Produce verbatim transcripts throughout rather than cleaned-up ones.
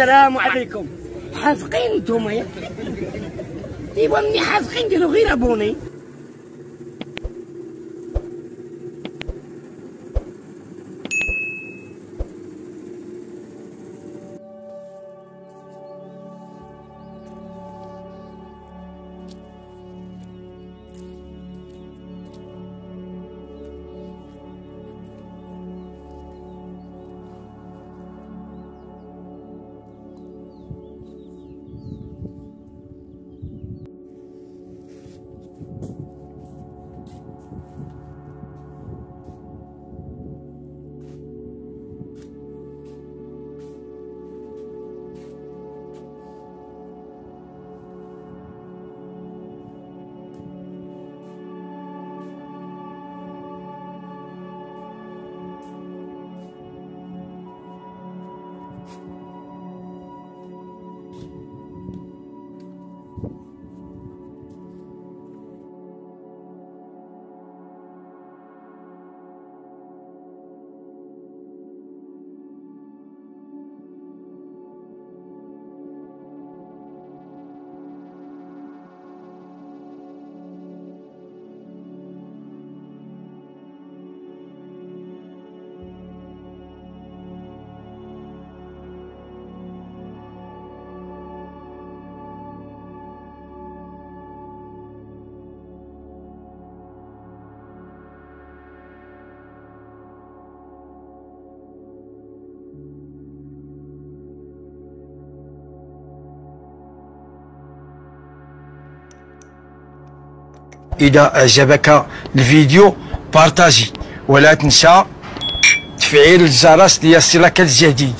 السلام عليكم. حاسقين انتوما ياك؟ ايوا مني حاسقين ديروا غير ابوني. إذا أعجبك الفيديو بارتاجي، ولا تنسى تفعيل الجرس ليصلك الجديد.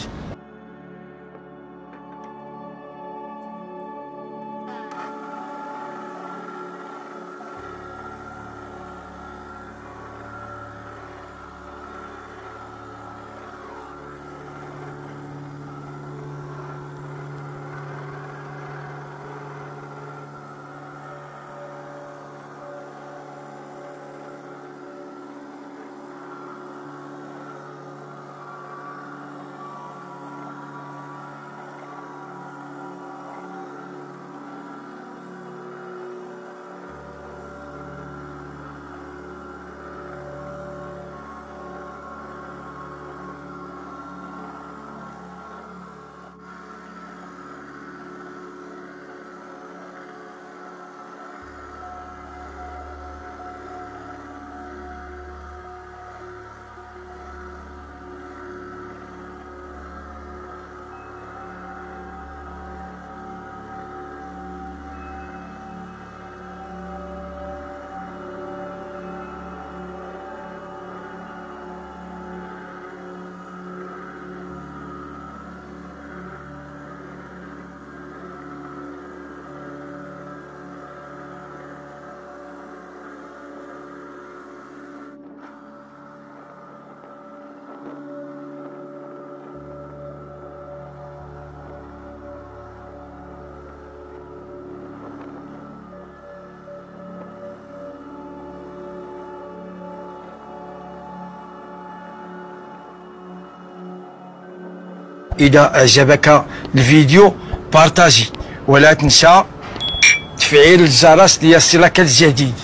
إذا أعجبك الفيديو بارتاجي، ولا تنسى تفعيل الجرس ليصلك الجديد.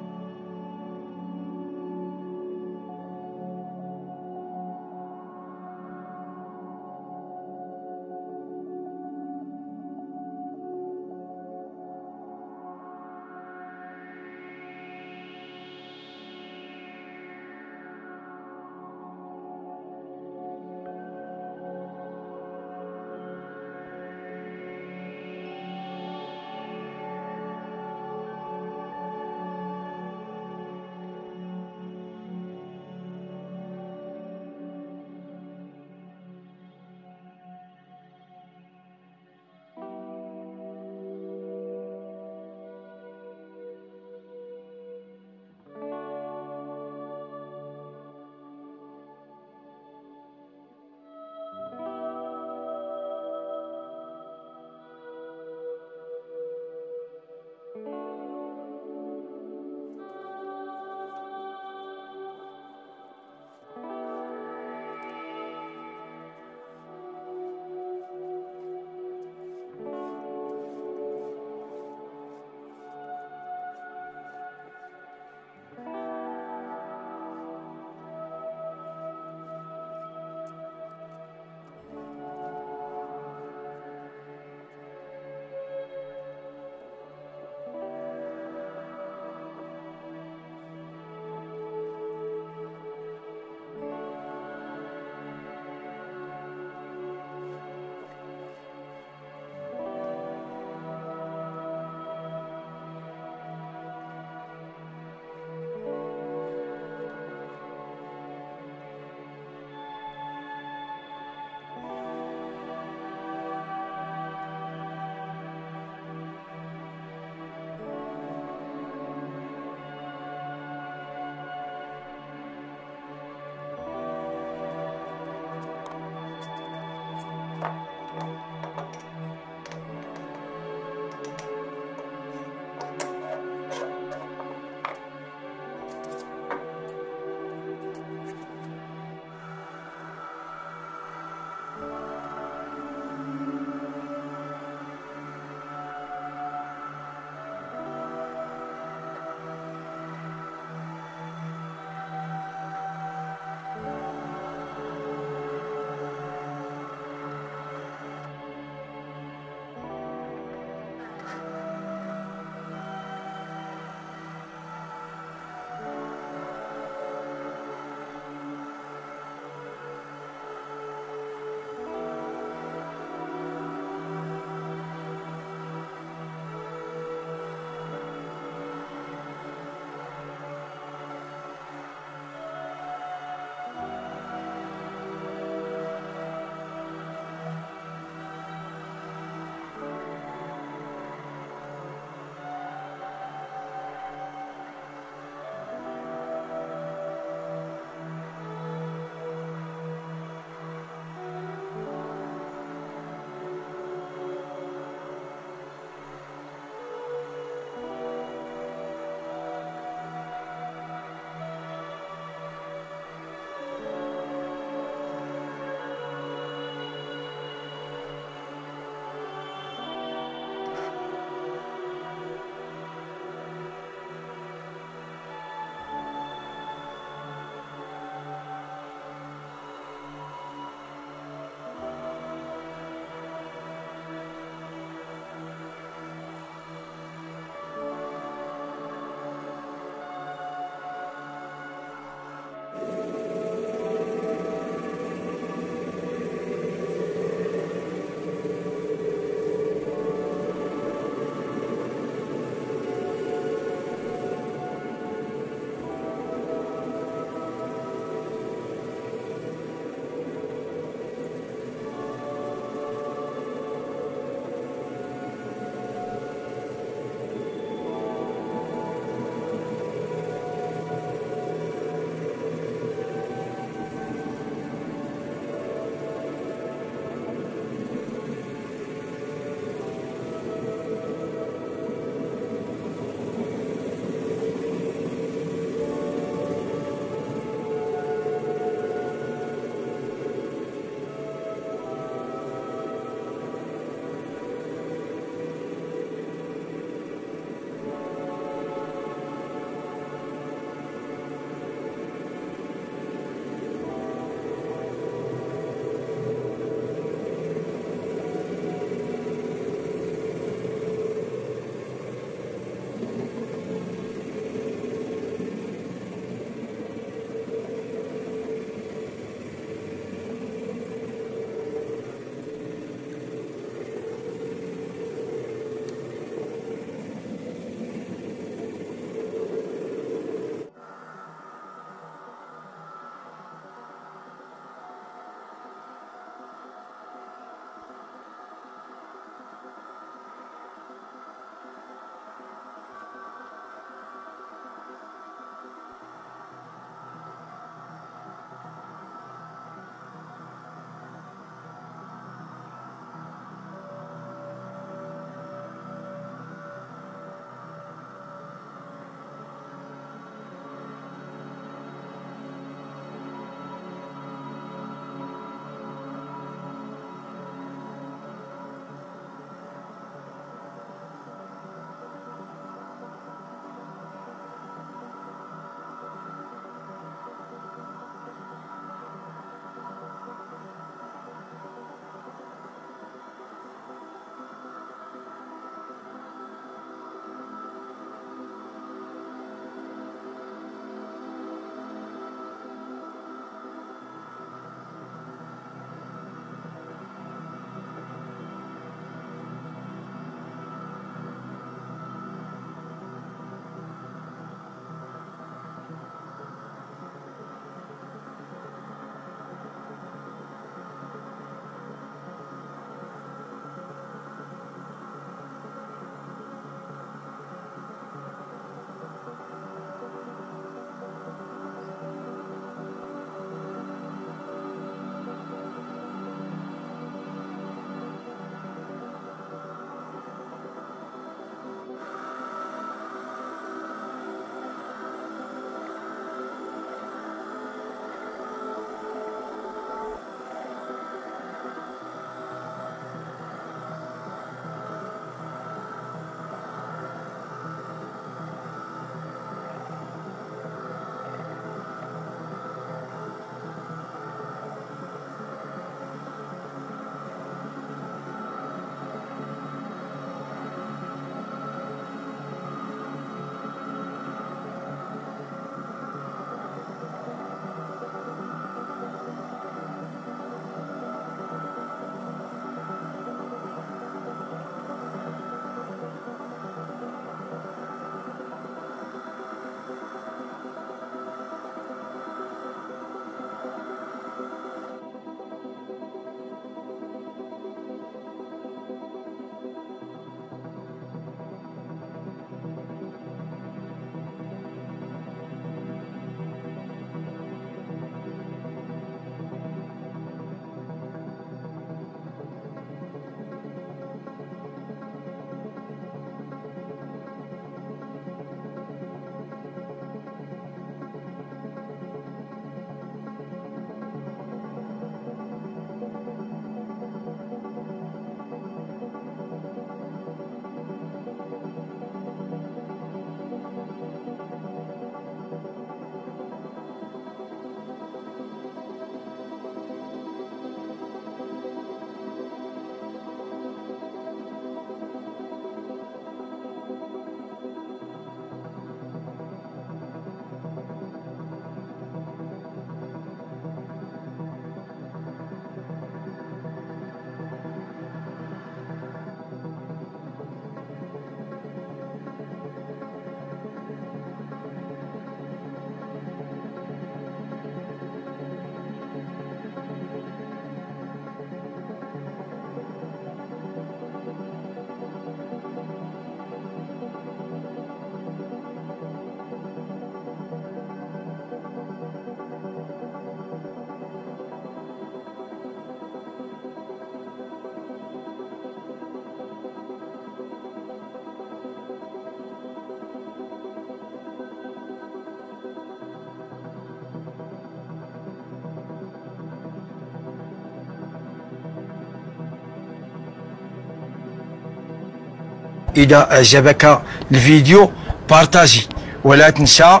إذا أعجبك الفيديو بارتاجي، ولا تنسى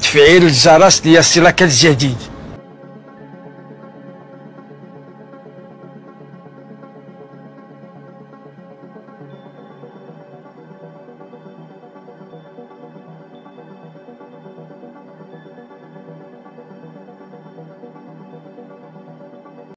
تفعيل الجرس ليصلك الجديد.